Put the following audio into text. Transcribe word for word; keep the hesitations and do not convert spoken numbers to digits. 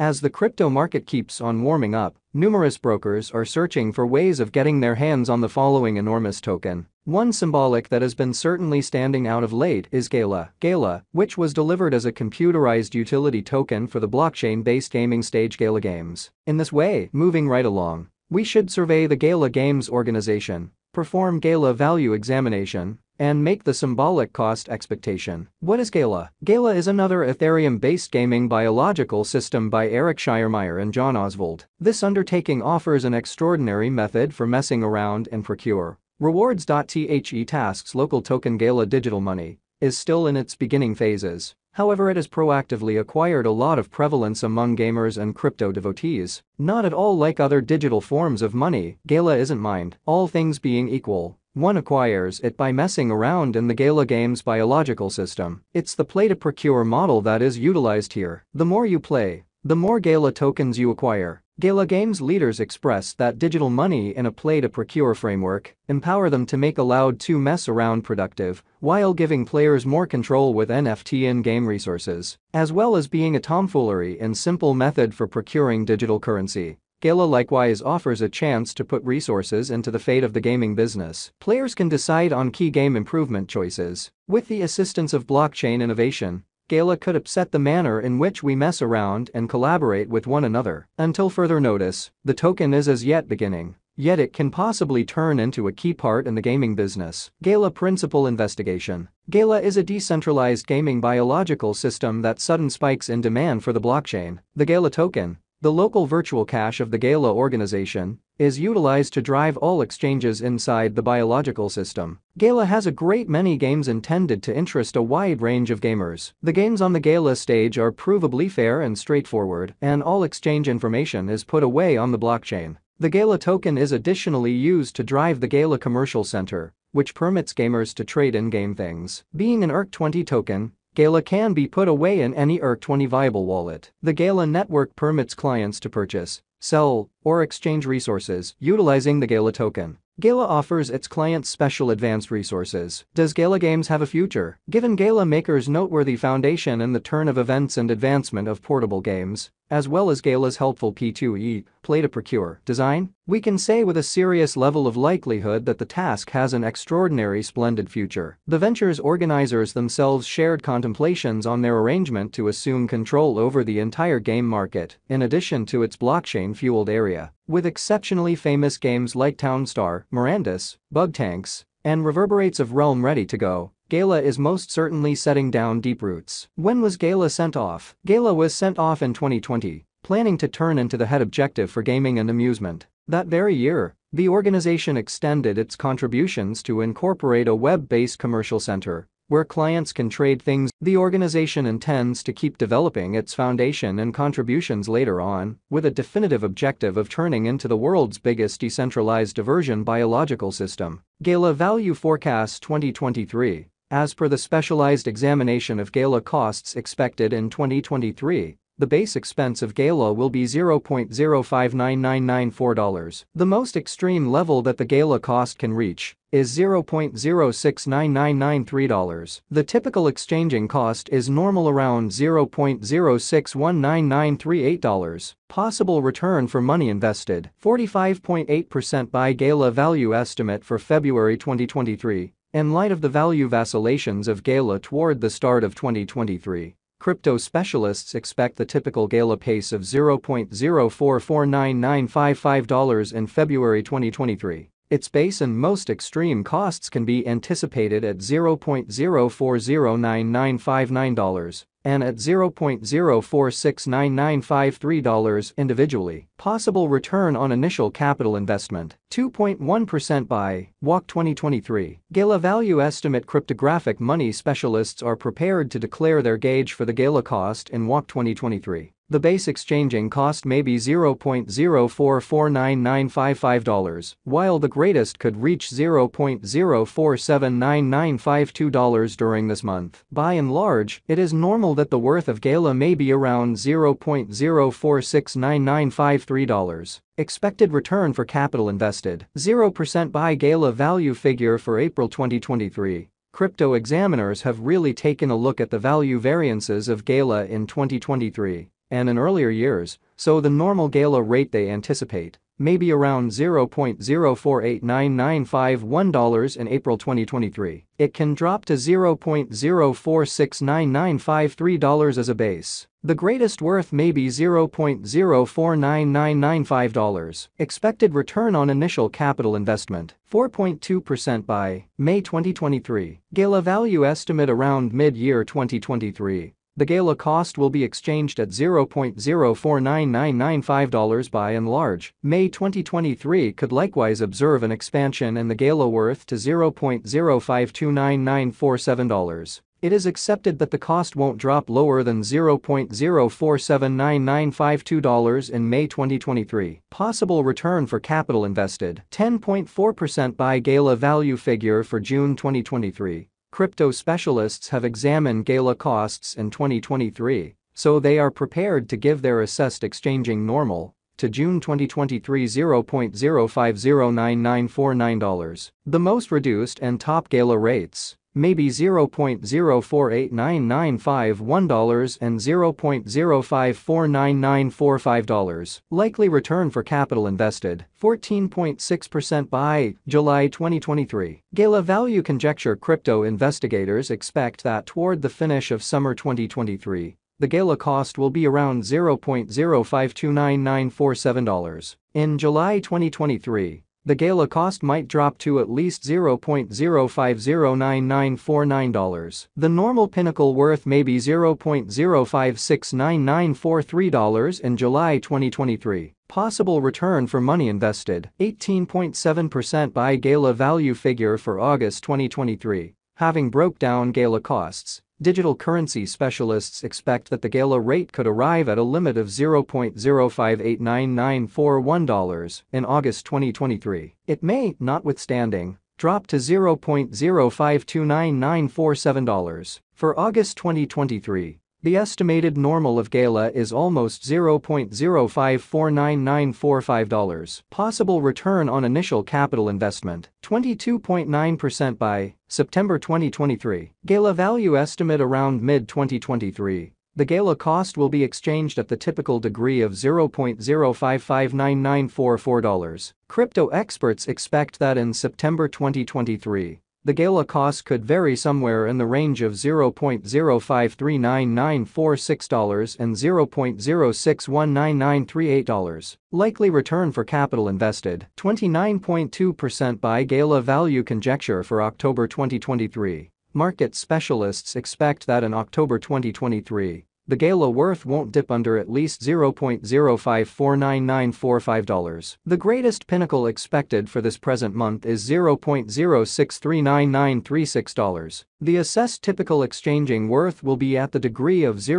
As the crypto market keeps on warming up, numerous brokers are searching for ways of getting their hands on the following enormous token. One symbolic that has been certainly standing out of late is Gala. Gala, which was delivered as a computerized utility token for the blockchain-based gaming stage Gala Games. In this way, moving right along, we should survey the Gala Games organization, perform Gala value examination, and make the symbolic cost expectation. What is Gala? Gala is another Ethereum-based gaming biological system by Eric Scheiermeyer and John Oswald. This undertaking offers an extraordinary method for messing around and procure rewards. The task's local token Gala digital money is still in its beginning phases. However, it has proactively acquired a lot of prevalence among gamers and crypto devotees. Not at all like other digital forms of money, Gala isn't mined. All things being equal, one acquires it by messing around in the Gala Games biological system. It's the play-to-procure model that is utilized here. The more you play, the more Gala tokens you acquire. Gala Games leaders expressed that digital money in a play-to-procure framework empower them to make allowed to mess around productive, while giving players more control with N F T in-game resources, as well as being a tomfoolery and simple method for procuring digital currency. Gala likewise offers a chance to put resources into the fate of the gaming business. Players can decide on key game improvement choices. With the assistance of blockchain innovation, Gala could upset the manner in which we mess around and collaborate with one another. Until further notice, the token is as yet beginning, yet it can possibly turn into a key part in the gaming business. Gala Principal Investigation. Gala is a decentralized gaming biological system that sudden spikes in demand for the blockchain. The Gala token, the local virtual cash of the Gala organization, is utilized to drive all exchanges inside the biological system. Gala has a great many games intended to interest a wide range of gamers. The games on the Gala stage are provably fair and straightforward, and all exchange information is put away on the blockchain. The Gala token is additionally used to drive the Gala Commercial Center, which permits gamers to trade in-game things. Being an E R C twenty token, Gala can be put away in any E R C twenty viable wallet. The Gala network permits clients to purchase, sell, or exchange resources utilizing the Gala token. Gala offers its clients special advanced resources. Does Gala Games have a future? Given Gala Maker's noteworthy foundation in the turn of events and advancement of portable games, as well as Gala's helpful P two E, play-to-procure, design, we can say with a serious level of likelihood that the task has an extraordinary, splendid future. The venture's organizers themselves shared contemplations on their arrangement to assume control over the entire game market, in addition to its blockchain-fueled area, with exceptionally famous games like Townstar, Mirandus, Bug Tanks, and Reverberates of Realm ready to go. Gala is most certainly setting down deep roots. When was Gala sent off? Gala was sent off in twenty twenty, planning to turn into the head objective for gaming and amusement. That very year, the organization extended its contributions to incorporate a web-based commercial center, where clients can trade things. The organization intends to keep developing its foundation and contributions later on, with a definitive objective of turning into the world's biggest decentralized diversion biological system. Gala Value Forecast twenty twenty-three. As per the specialized examination of Gala costs expected in twenty twenty-three, the base expense of Gala will be zero point zero five nine nine nine four dollars. The most extreme level that the Gala cost can reach is zero point zero six nine nine nine three dollars. The typical exchanging cost is normal around zero point zero six one nine nine three eight dollars. Possible return for money invested, forty-five point eight percent by Gala value estimate for February twenty twenty-three. In light of the value vacillations of Gala toward the start of twenty twenty-three, crypto specialists expect the typical Gala pace of zero point zero four four nine nine five five dollars in February twenty twenty-three. Its base and most extreme costs can be anticipated at zero point zero four zero nine nine five nine dollars and at zero point zero four six nine nine five three dollars individually. Possible return on initial capital investment, two point one percent by Walk twenty twenty-three. Gala value estimate. Cryptographic money specialists are prepared to declare their gauge for the Gala cost in Walk twenty twenty-three. The base exchanging cost may be zero point zero four four nine nine five five dollars, while the greatest could reach zero point zero four seven nine nine five two dollars during this month. By and large, it is normal that the worth of Gala may be around zero point zero four six nine nine five three dollars. Expected return for capital invested, zero percent by Gala value figure for April twenty twenty-three. Crypto examiners have really taken a look at the value variances of Gala in twenty twenty-three. and in earlier years, so the normal gala rate they anticipate may be around zero point zero four eight nine nine five one dollars in April twenty twenty-three. It can drop to zero point zero four six nine nine five three dollars as a base. The greatest worth may be zero point zero four nine nine nine five dollars. Expected return on initial capital investment, four point two percent by May twenty twenty-three. Gala value estimate around mid-year twenty twenty-three. The gala cost will be exchanged at zero point zero four nine nine nine five dollars by and large. May twenty twenty-three could likewise observe an expansion in the gala worth to zero point zero five two nine nine four seven dollars. It is accepted that the cost won't drop lower than zero point zero four seven nine nine five two dollars in May twenty twenty-three. Possible return for capital invested, ten point four percent by gala value figure for June twenty twenty-three. Crypto specialists have examined gala costs in twenty twenty-three, so they are prepared to give their assessed exchanging normal to June twenty twenty-three zero point zero five zero nine nine four nine dollars. The most reduced and top gala rates may be zero point zero four eight nine nine five one dollars and zero point zero five four nine nine four five dollars. Likely return for capital invested, fourteen point six percent by July twenty twenty-three. Gala value conjecture. Crypto investigators expect that toward the finish of summer twenty twenty-three, the gala cost will be around zero point zero five two nine nine four seven dollars. In July twenty twenty-three, the gala cost might drop to at least zero point zero five zero nine nine four nine dollars. The normal pinnacle worth may be zero point zero five six nine nine four three dollars in July twenty twenty-three. Possible return for money invested, eighteen point seven percent by gala value figure for August twenty twenty-three. Having broke down gala costs, digital currency specialists expect that the gala rate could arrive at a limit of zero point zero five eight nine nine four one dollars in August twenty twenty-three. It may, notwithstanding, drop to zero point zero five two nine nine four seven dollars. For August twenty twenty-three, the estimated normal of gala is almost zero point zero five four nine nine four five dollars. Possible return on initial capital investment, twenty-two point nine percent by September twenty twenty-three. Gala value estimate around mid twenty twenty-three. The gala cost will be exchanged at the typical degree of zero point zero five five nine nine four four dollars. Crypto experts expect that in September twenty twenty-three, the gala cost could vary somewhere in the range of zero point zero five three nine nine four six dollars and zero point zero six one nine nine three eight dollars. Likely return for capital invested, twenty-nine point two percent by gala value conjecture for October twenty twenty-three. Market specialists expect that in October twenty twenty-three, the gala worth won't dip under at least zero point zero five four nine nine four five dollars. The greatest pinnacle expected for this present month is zero point zero six three nine nine three six dollars. The assessed typical exchanging worth will be at the degree of zero.